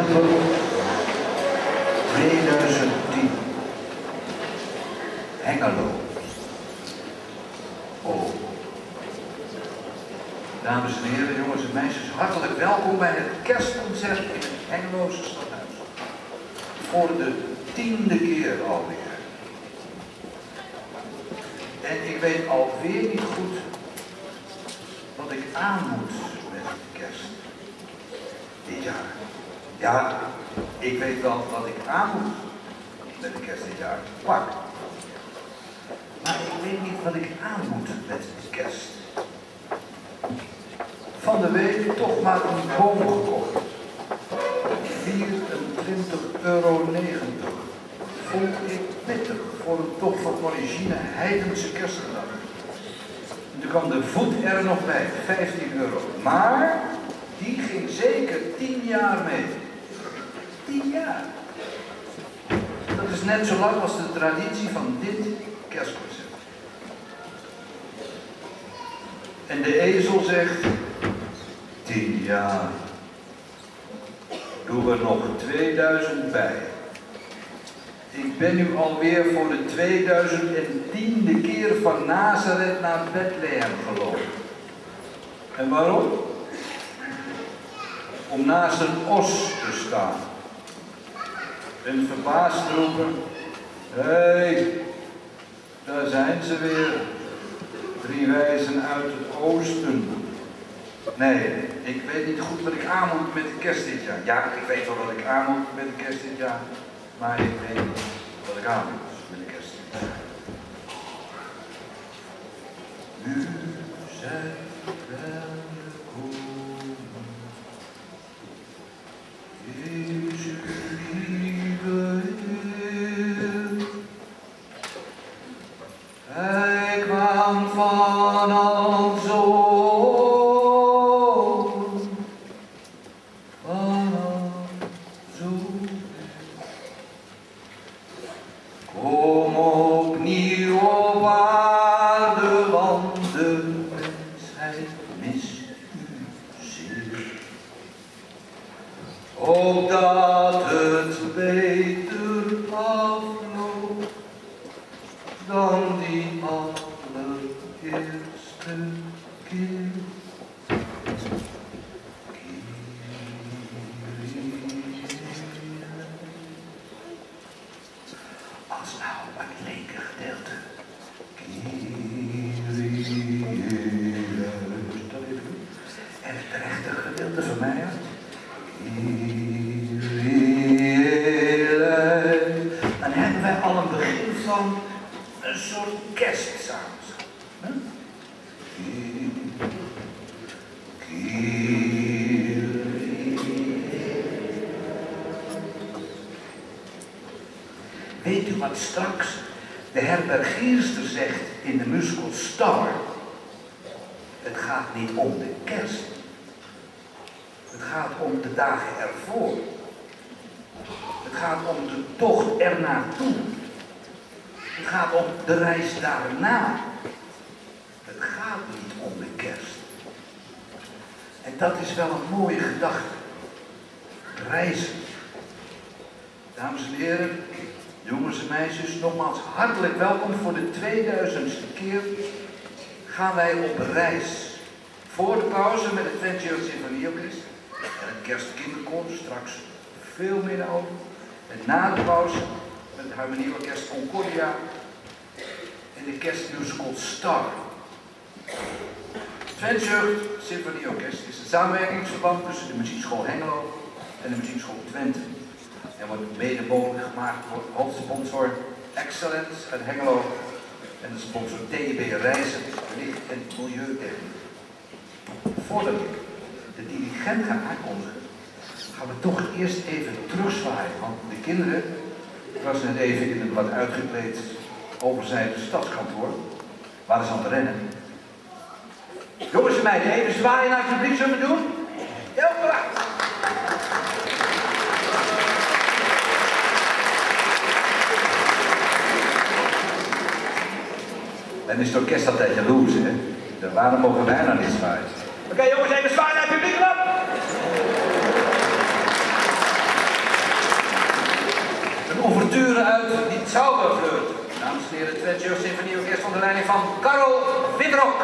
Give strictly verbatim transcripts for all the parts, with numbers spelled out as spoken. december tweeduizend tien. Hengelo. Oh. Dames en heren, jongens en meisjes, hartelijk welkom bij het kerstconcert in het Hengelose Stadhuis. Voor de tiende keer alweer. En ik weet alweer niet goed wat ik aan moet met kerst. Dit jaar. Ja, ik weet wel wat ik aan moet met de kerst dit jaar. Pak. Maar ik weet niet wat ik aan moet met de kerst. Van de week toch maar een boom gekocht. vierentwintig euro negentig. Vond ik pittig voor een toch van origine heidense kerstgedachte. Toen kwam de voet er nog bij, vijftien euro. Maar die ging zeker tien jaar mee. tien jaar. Dat is net zo lang als de traditie van dit kerstconcert. En de ezel zegt, tien jaar. Doe er nog tweeduizend bij. Ik ben nu alweer voor de tweeduizend tiende keer van Nazareth naar Bethlehem gelopen. En waarom? Om naast een os te staan. En verbaasd roepen, hé, hey, daar zijn ze weer. Drie wijzen uit het oosten. Nee, ik weet niet goed wat ik aan moet met de kerst dit jaar. Ja, ik weet wel wat ik aan moet met de kerst dit jaar. Maar ik weet niet wat ik aan moet met de kerst dit jaar. Nu zijn veel meer over. En na de pauze met het Harmonieorkest Concordia en de kerstmusical Star. Twents Jeugd Symfonie Orkest is een samenwerkingsverband tussen de Muziekschool Hengelo en de Muziekschool Twente. En wordt mede mogelijk gemaakt door hoofdsponsor Excellence uit Hengelo en de sponsor T B reizen, licht- en milieutechniek. Voordat ik de dirigent ga aankondigen, gaan we toch eerst even terugzwaaien, want de kinderen, ik was net even in een wat uitgekleed overzijde stadskantoor, waren ze aan het rennen. Jongens en meiden, even zwaaien naar het publiek, zullen we doen? Heel graag! En is het orkest altijd jaloers, hè? Waarom mogen wij nou niet zwaaien? Oké, jongens, even zwaaien naar het publiek, op! ouverture uit die Zauberflöte. Dames en heren, het Twents Jeugd Symfonie Orkest onder leiding van Karel Windrock.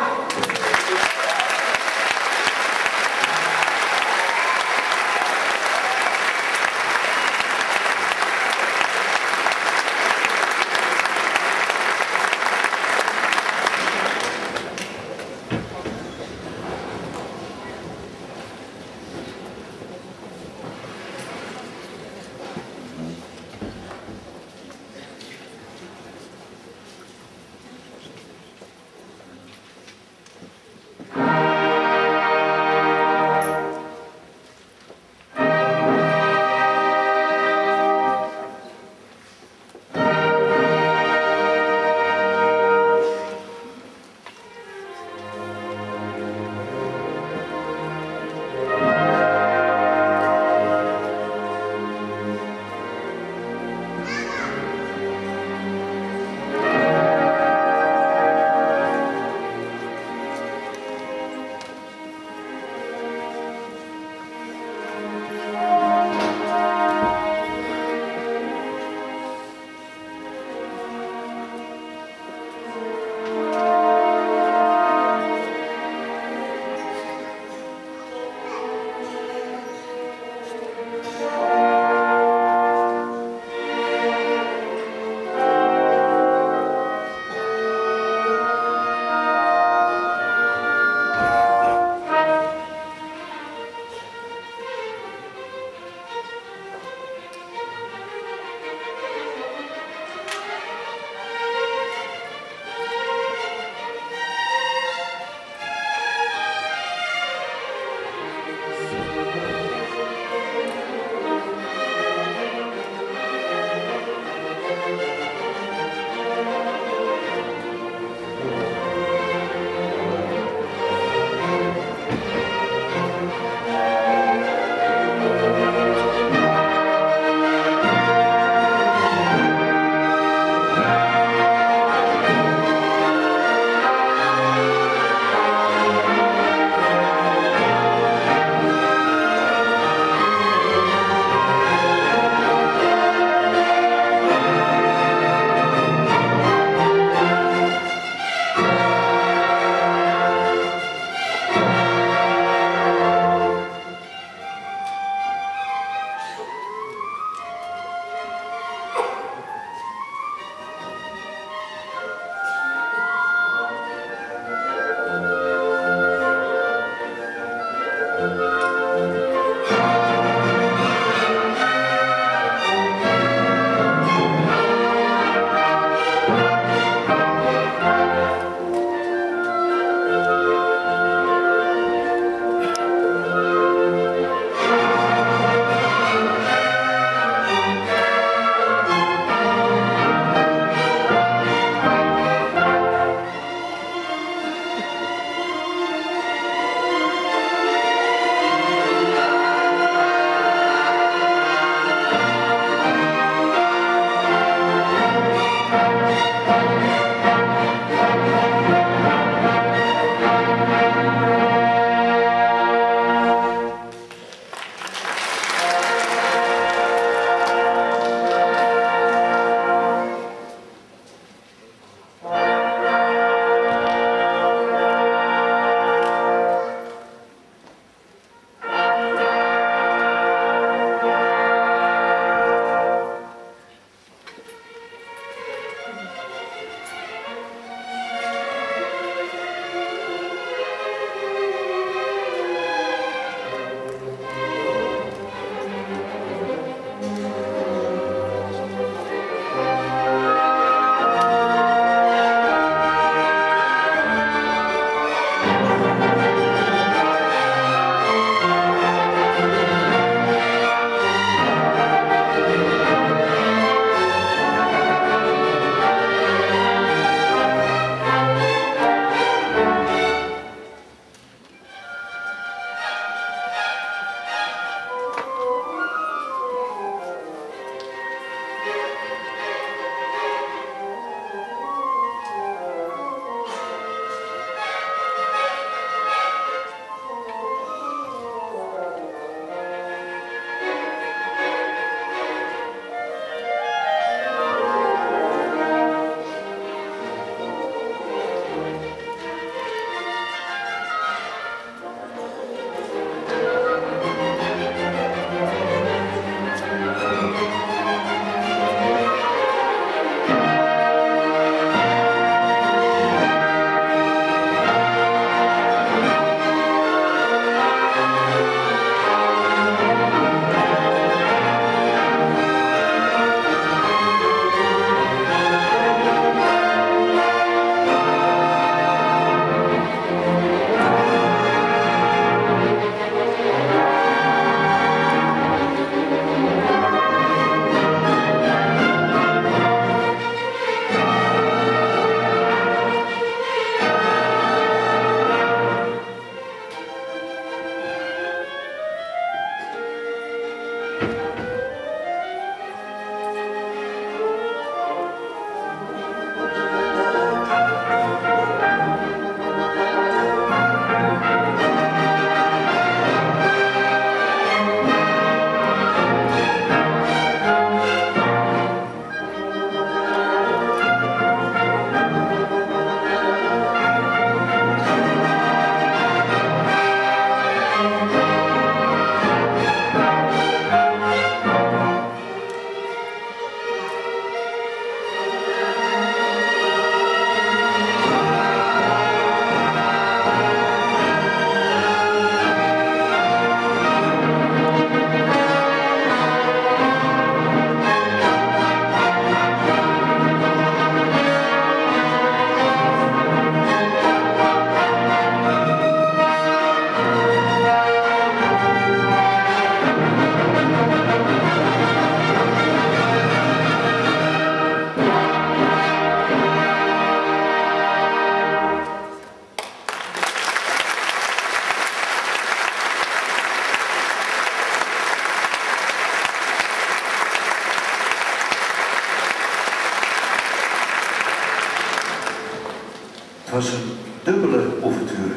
Het was een dubbele ouverture.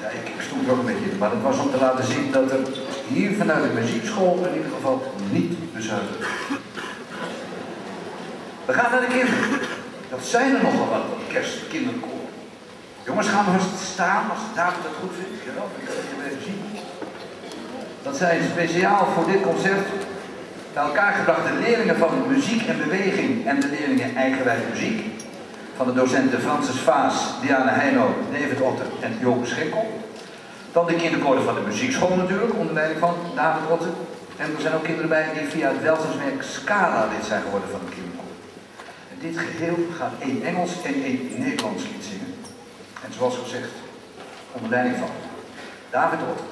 Ja, ik stond er ook met je, maar het was om te laten zien dat er hier vanuit de muziekschool in ieder geval niet bezuinigd werd. We gaan naar de kinderen. Dat zijn er nogal wat, dat kerstkinderkoor. Jongens, gaan we vast staan als David dat goed vindt. Ja, ik kan het even zien. Dat zijn speciaal voor dit concert bij elkaar gebrachte leerlingen van muziek en beweging en de leerlingen eigenwijs muziek. Van de docenten Francis Faas, Diana Heino, David Otter en Joop Schinkel. Dan de kinderkoorden van de muziekschool natuurlijk, onder leiding van David Otten. En er zijn ook kinderen bij die via het welzijnswerk Scala lid zijn geworden van de kinderkoor. En dit geheel gaat één Engels en één Nederlands lied zingen. En zoals gezegd, onder leiding van David Otten.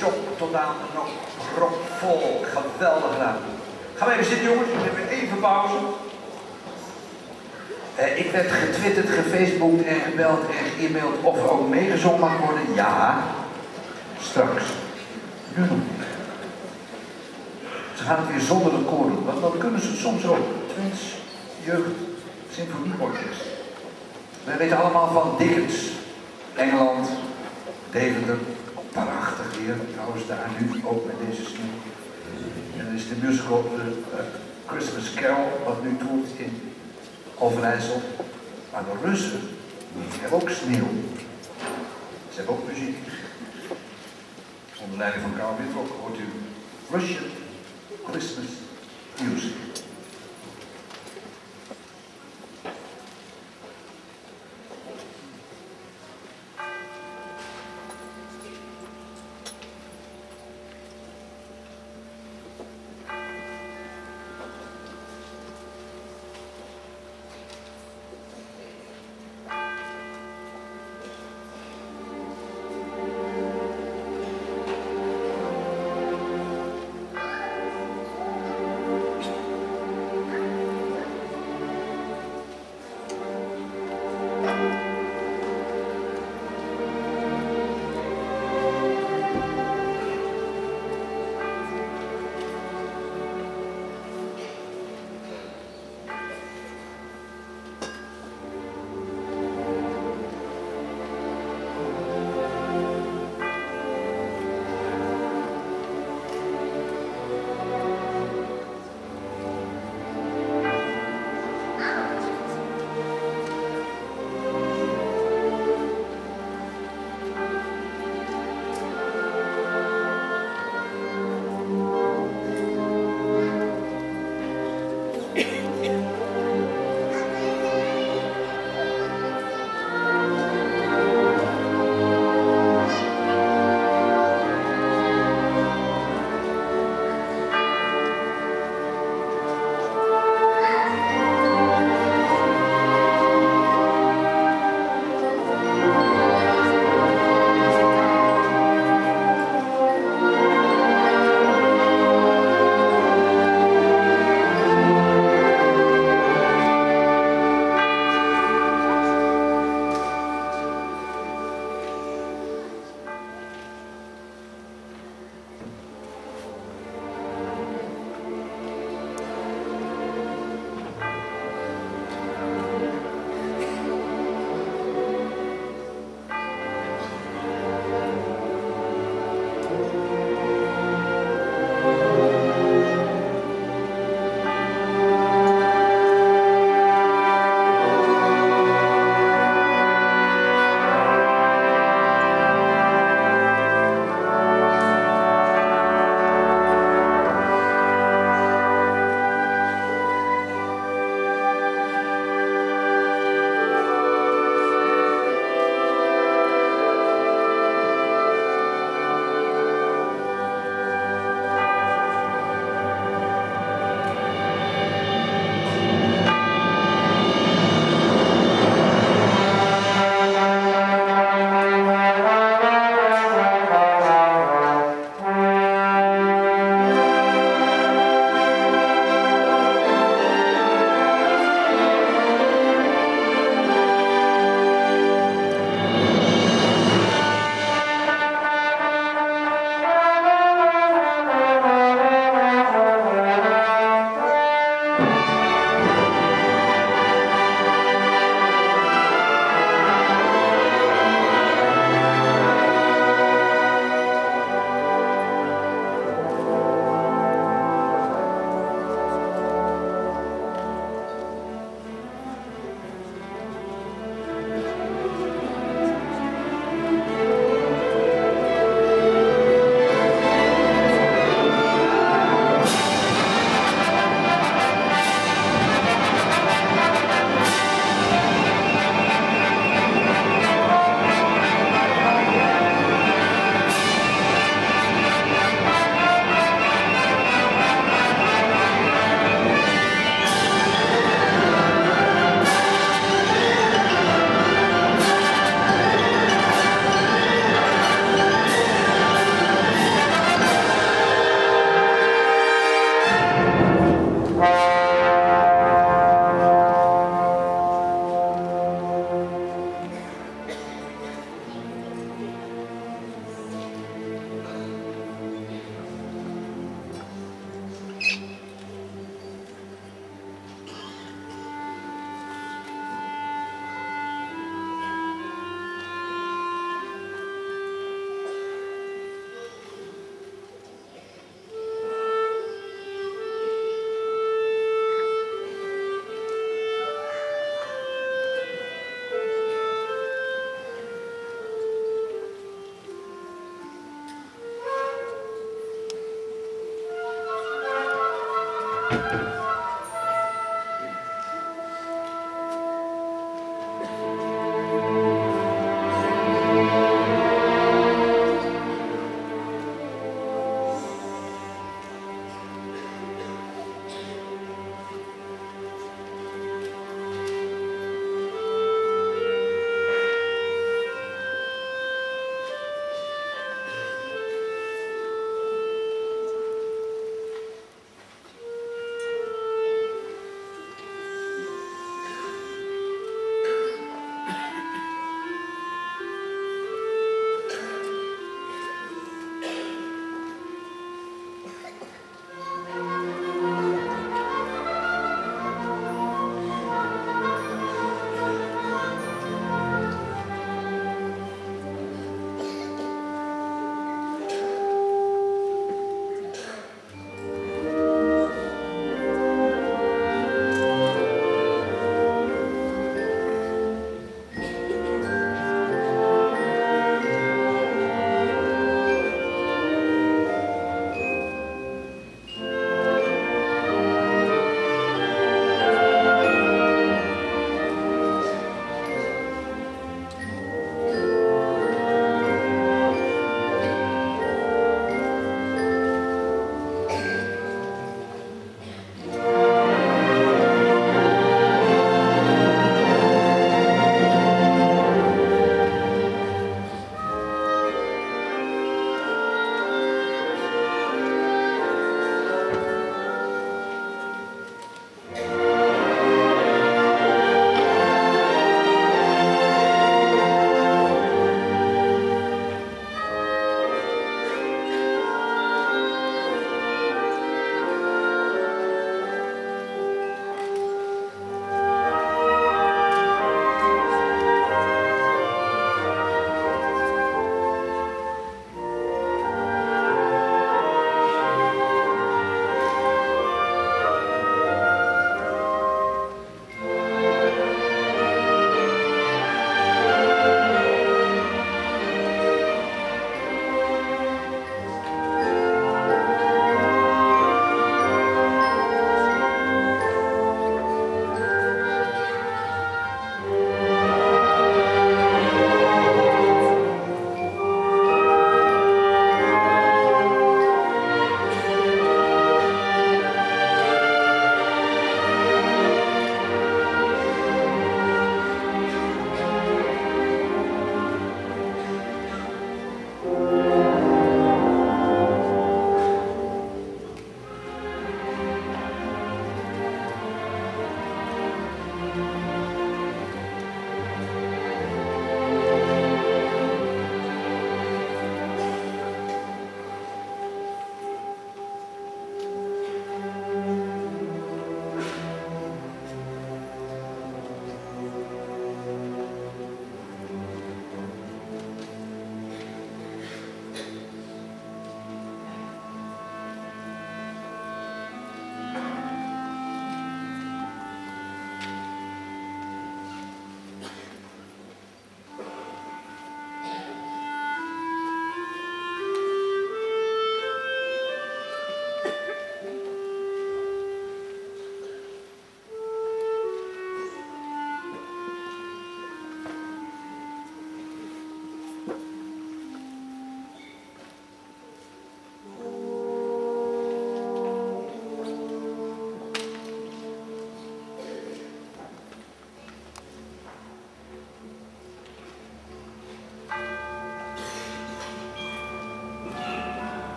job tot aan de nog propvol. Geweldig gedaan. Gaan we even zitten, jongens. We hebben even pauze. Uh, ik werd getwitterd, gefaceboekt en gebeld en ge-mailed of er ook meegezongen mag worden. Ja, straks. Nu nog niet. Ze gaan het weer zonder het koor doen, want dan kunnen ze het soms ook. Twents Jeugd Symfonie Orkest. Wij weten allemaal van Dickens, Engeland, Deventer. Prachtig weer, trouwens daar nu ook met deze stem. En dan is de musical de, uh, Christmas Carol, wat nu toert in Overijssel. Maar de Russen hebben ook sneeuw. Ze hebben ook muziek. Onder leiding van Carl Wittrock hoort u Russian Christmas Music.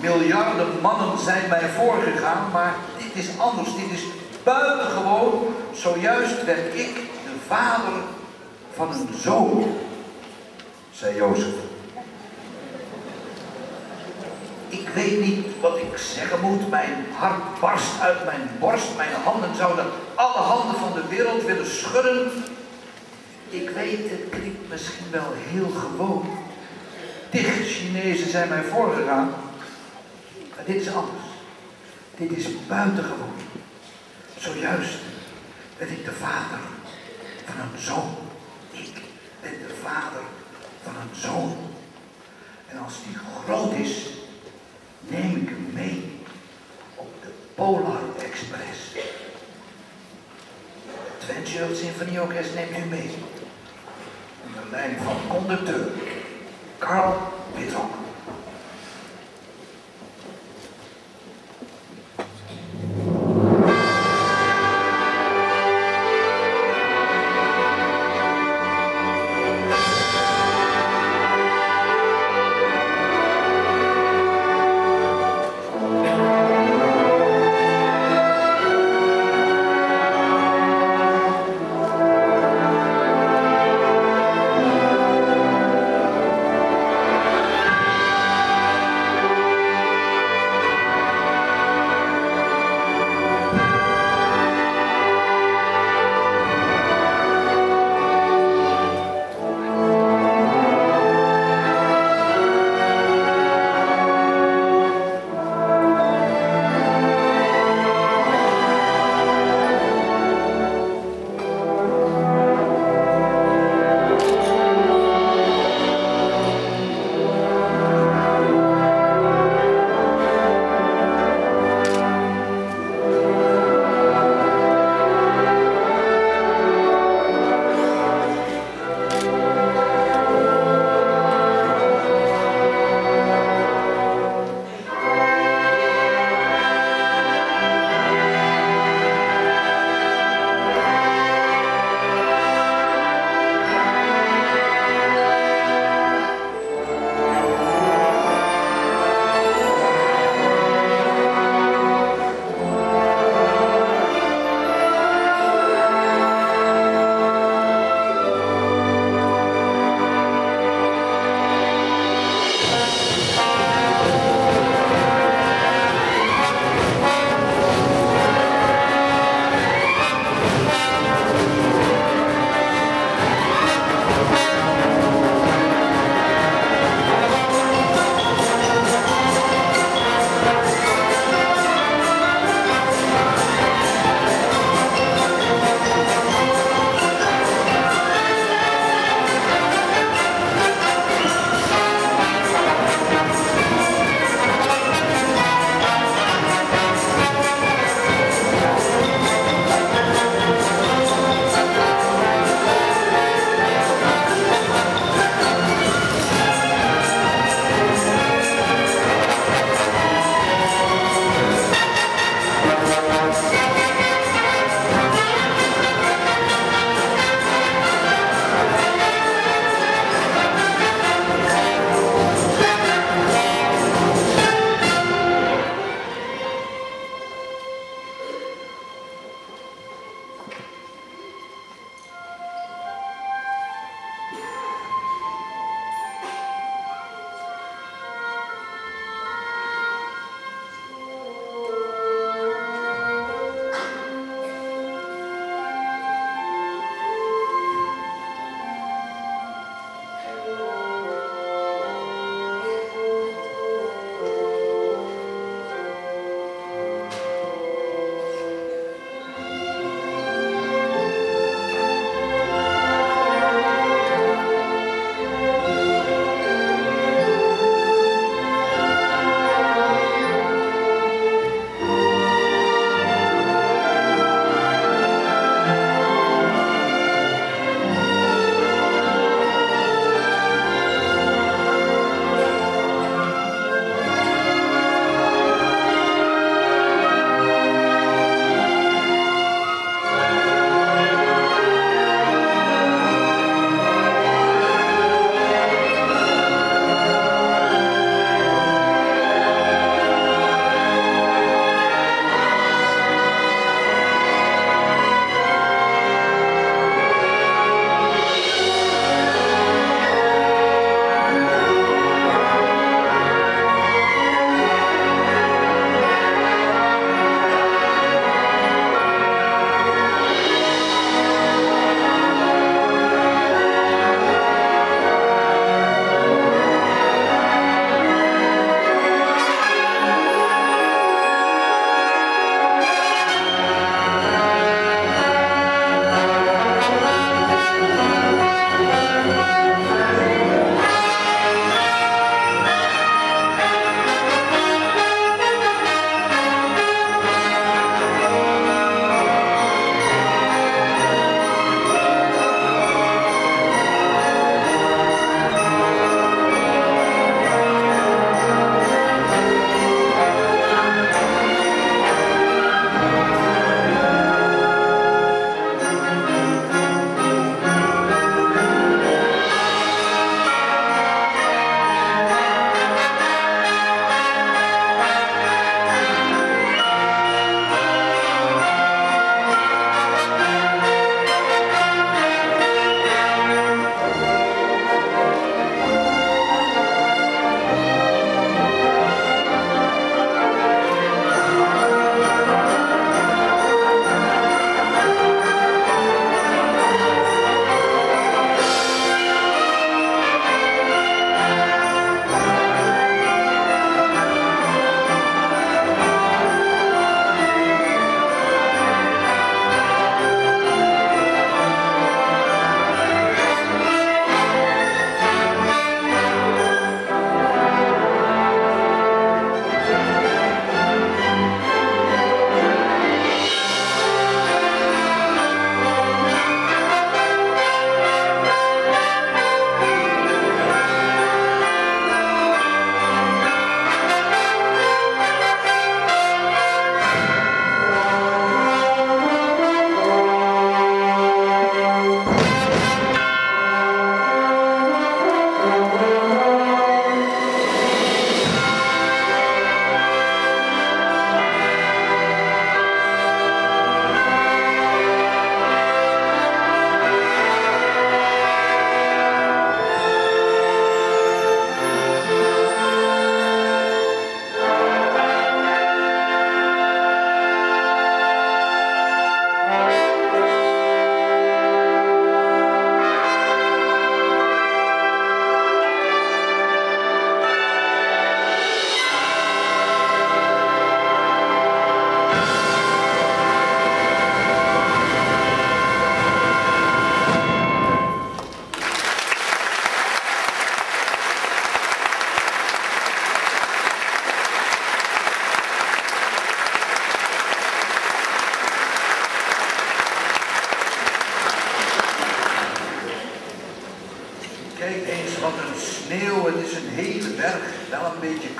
Miljarden mannen zijn mij voorgegaan, maar dit is anders, dit is buitengewoon. Zojuist werd ik de vader van een zoon, zei Jozef. Ik weet niet wat ik zeggen moet, mijn hart barst uit mijn borst, mijn handen zouden alle handen van de wereld willen schudden. Ik weet, het klinkt misschien wel heel gewoon. Tig Chinezen zijn mij voorgegaan, maar dit is anders. Dit is buitengewoon. Zojuist ben ik de vader van een zoon. Ik ben de vader van een zoon. En als die groot is, neem ik hem mee op de Polar Express. Het Twents Jeugd Symfonie Orkest neemt u mee. Onder leiding van conducteur Carl Wittrock.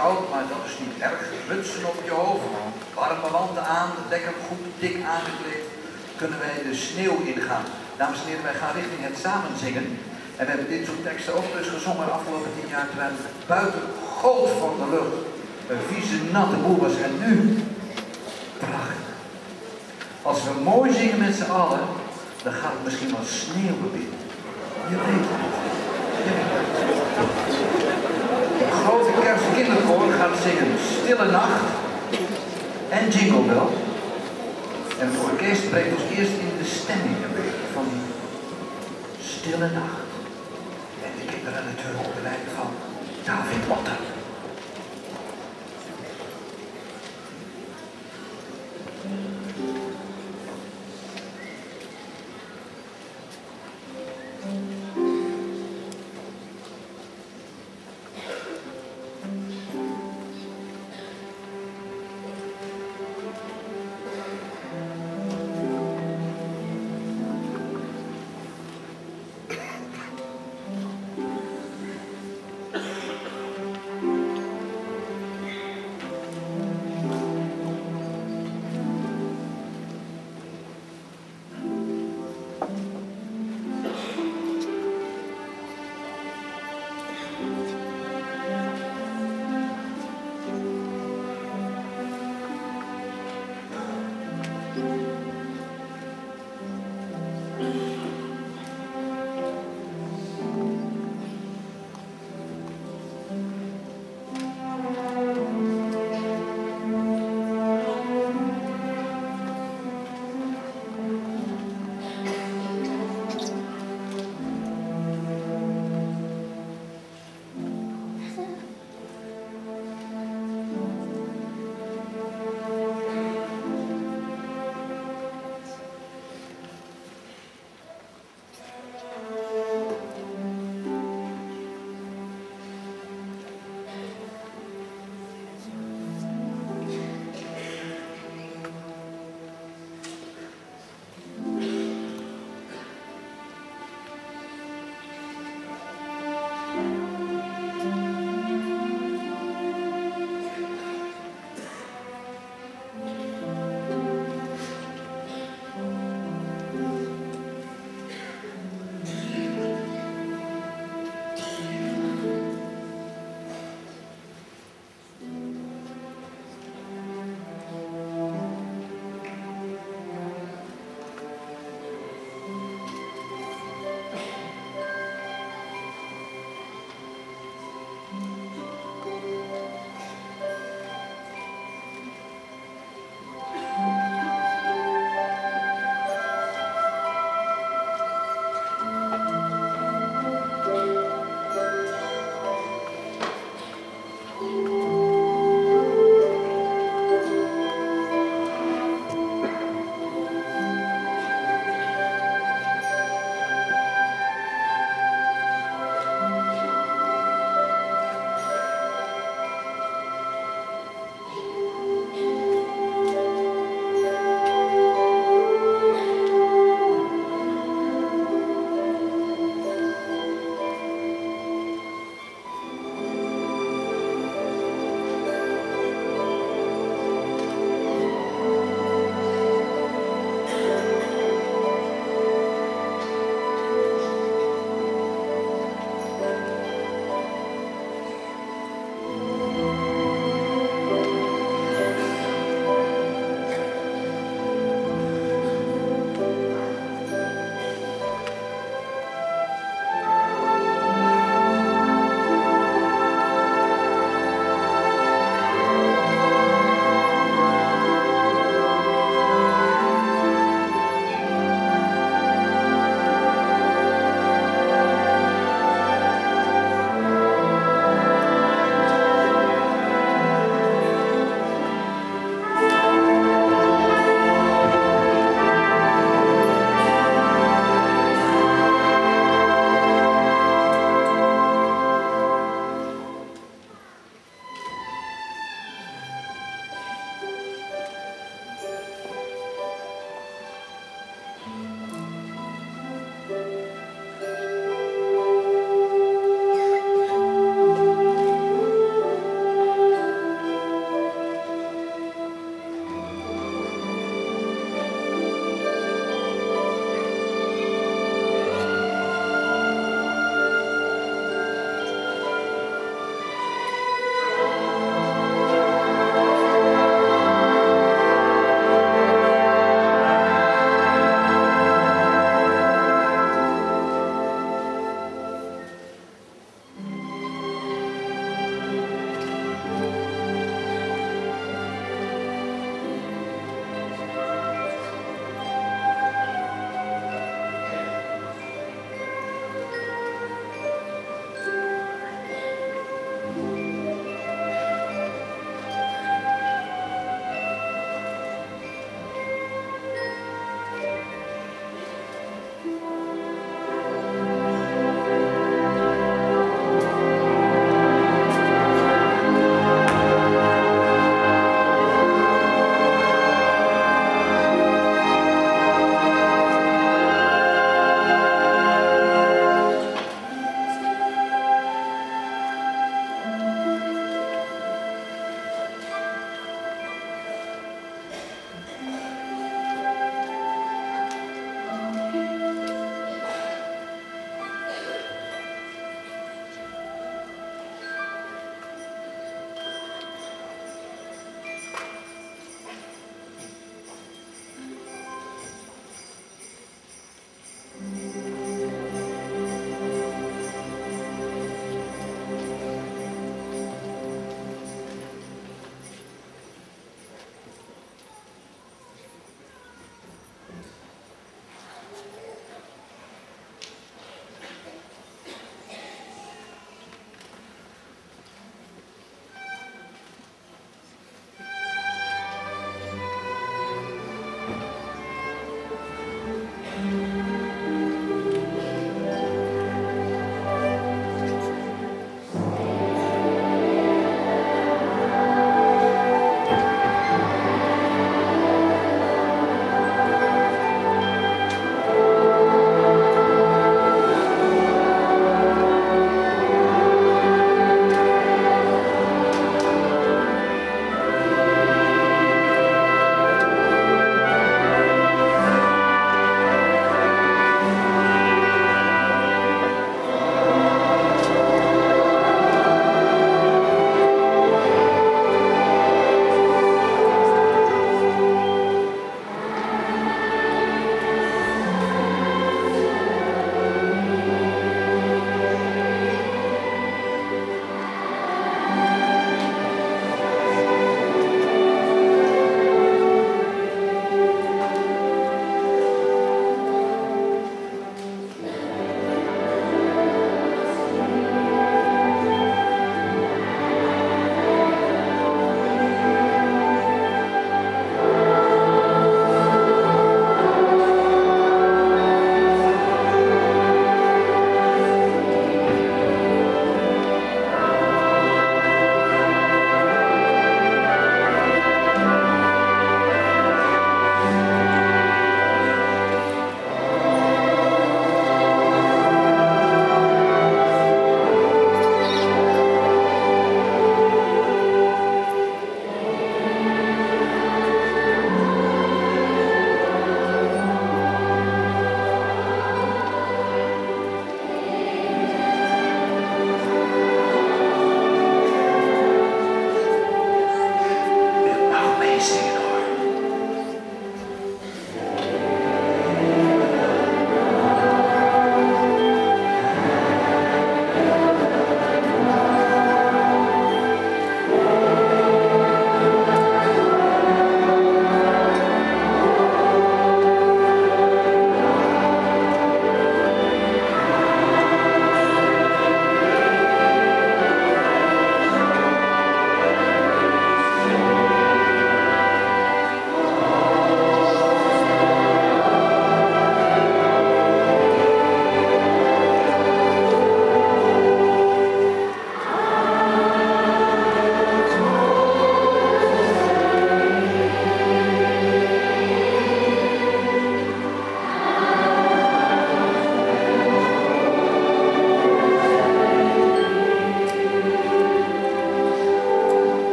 koud, maar dat is niet erg. Mutsen op je hoofd, warme wanden aan, lekker goed dik aangekleed. Kunnen wij de sneeuw ingaan. Dames en heren, wij gaan richting het samenzingen. En we hebben dit soort teksten ook dus gezongen de afgelopen tien jaar, terwijl het buiten goot van de lucht. Een vieze, natte boel was. En nu, prachtig. Als we mooi zingen met z'n allen, dan gaat het misschien wel sneeuwen binnen. Je weet het. Je weet het. De grote Kerstkinderkoor gaat zingen Stille Nacht en Jingle Bell. En het orkest brengt ons eerst in de stemming een beetje van die Stille Nacht. En de kinderen natuurlijk op de lijn van David Potter. Thank you.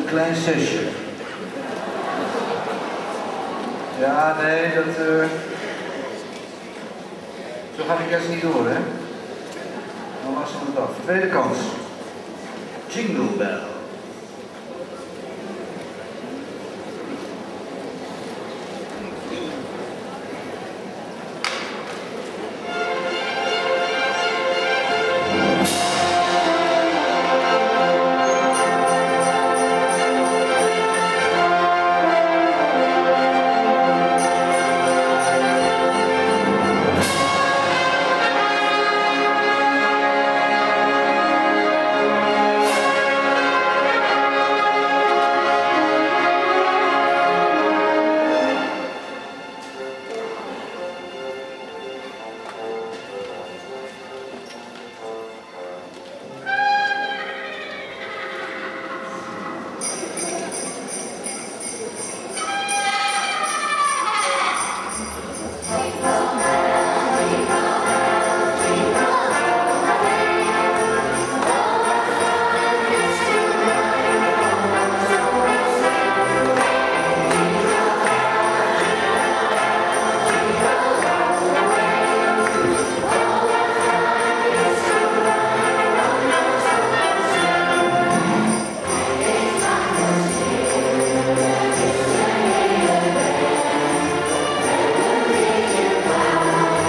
een klein zesje. Ja, nee, dat... Uh... Zo gaat de kerst niet door, hè? Dan was het af. Tweede kans. Jingle Bell.